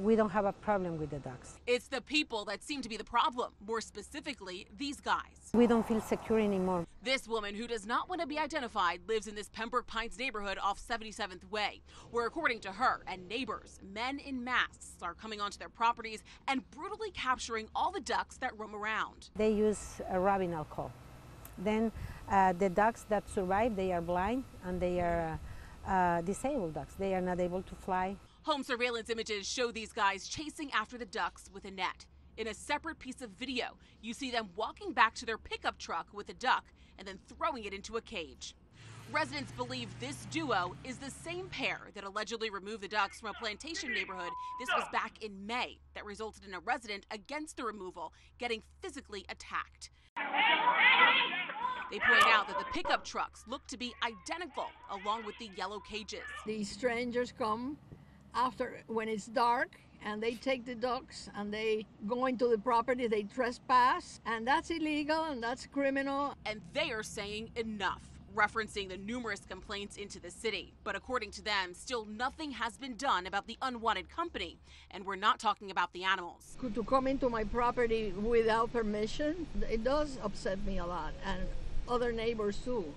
we don't have a problem with the dogs. It's the people that seem to be the problem, more specifically, these guys. We don't feel secure anymore. This woman, who does not want to be identified, lives in this Pembroke Pines neighborhood off 77th Way, where according to her and neighbors, men in masks are coming onto their properties and brutally capturing all the ducks that roam around. They use rubbing alcohol. Then the ducks that survive, they are blind and they are disabled ducks. They are not able to fly. Home surveillance images show these guys chasing after the ducks with a net. In a separate piece of video, you see them walking back to their pickup truck with a duck and then throwing it into a cage. Residents believe this duo is the same pair that allegedly removed the ducks from a plantation neighborhood. This was back in May. That resulted in a resident against the removal getting physically attacked. They point out that the pickup trucks look to be identical, along with the yellow cages. These strangers come after when it's dark, and they take the ducks and they go into the property, they trespass, and that's illegal and that's criminal. And they are saying enough, referencing the numerous complaints into the city. But according to them, still nothing has been done about the unwanted company, and we're not talking about the animals. To come into my property without permission, it does upset me a lot, and other neighbors too.